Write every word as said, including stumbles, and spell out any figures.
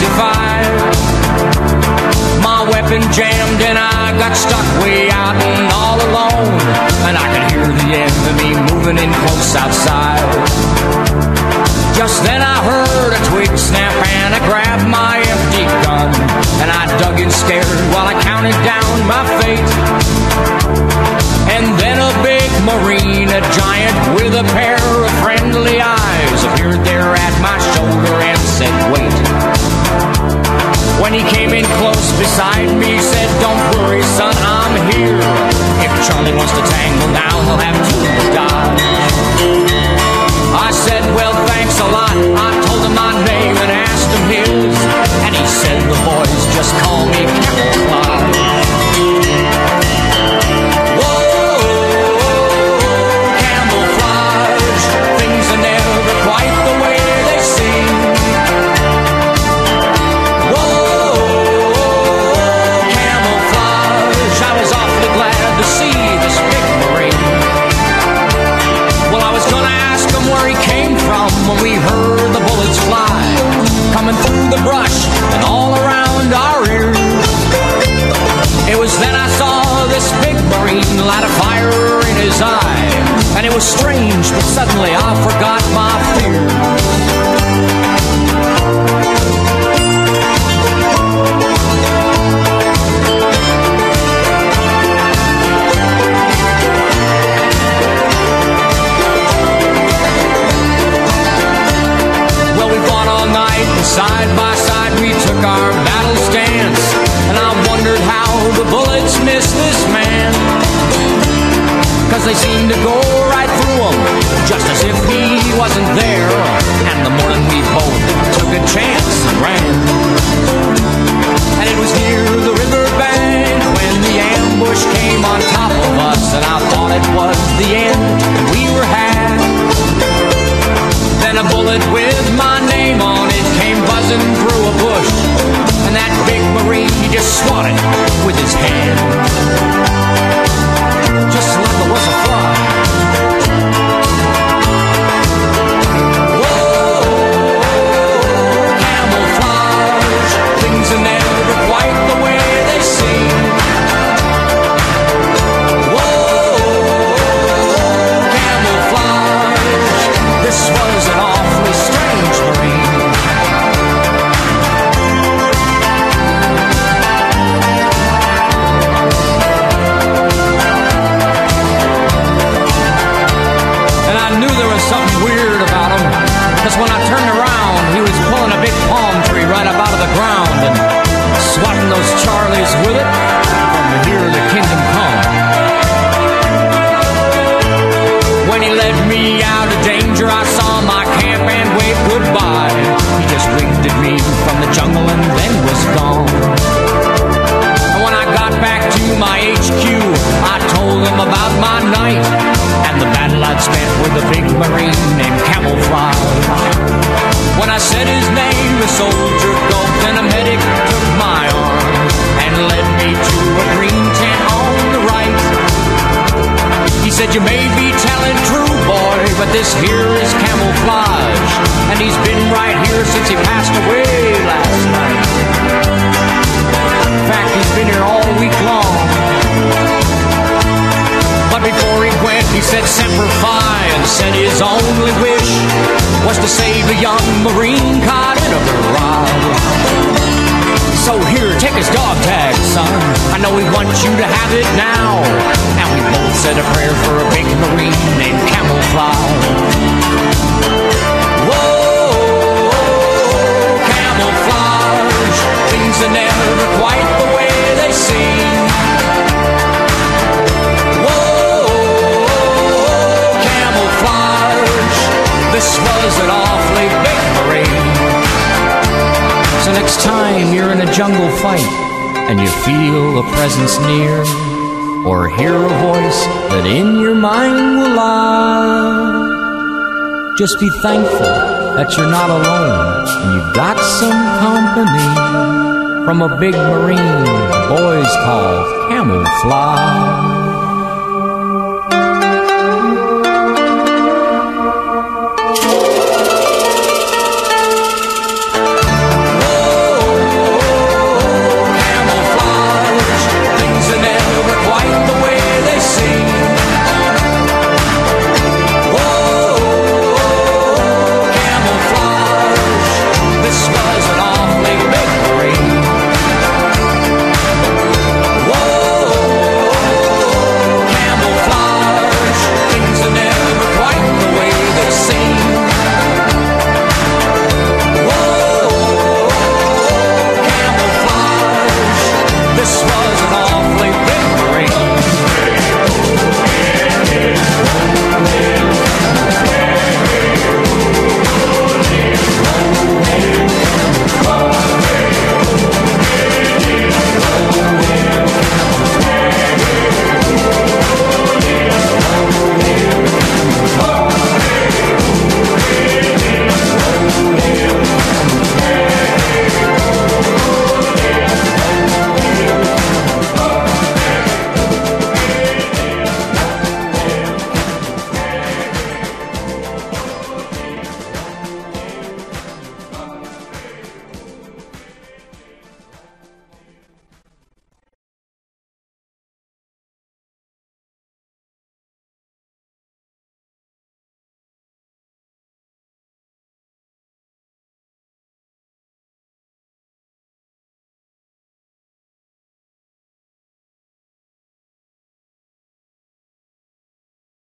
sixty-five. My weapon jammed and I got stuck way out and all alone. And I could hear the enemy moving in close outside. Just then I heard a twig snap and I grabbed my empty gun. And I dug in scared while I counted down my fate. And then a big marine, a giant with a pair of friendly eyes, appeared there at my shoulder and said, wait. When he came in close beside me, said, don't worry, son, I'm here. If Charlie wants to tangle now, he'll have to die. I said, well, thanks a lot. I told him my name and asked him his. And he said, the boys just call me Camouflage. Strange, but suddenly I forgot my fear. Well, we fought all night, and side by side we took our battle stance. And I wondered how the bullets missed this man, 'cause they seemed to go just as if he wasn't there. And the morning we both took a chance and ran. And it was near the riverbank when the ambush came on top of us. And I thought it was the end, and we were had. Then a bullet with my name on it came buzzing through a bush. And that big marine, he just swatted with his hand. Just like there was a fly. You may be telling true, boy, but this here is camouflage, and he's been right here since he passed away last night. In fact, he's been here all week long. But before he went, he said Semper Fi, and said his only wish was to save a young marine caught in a mirage. So here, take his dog tag, son. I know we want you to have it now. And we both said a prayer for a big marine named Camouflage. Whoa, camouflage. Things are never quite the way they seem. Whoa, camouflage. This was an awfully big marine. So next time you're in a jungle fight and you feel a presence near, or hear a voice that in your mind will lie, just be thankful that you're not alone and you've got some company from a big marine the boys call Camouflage.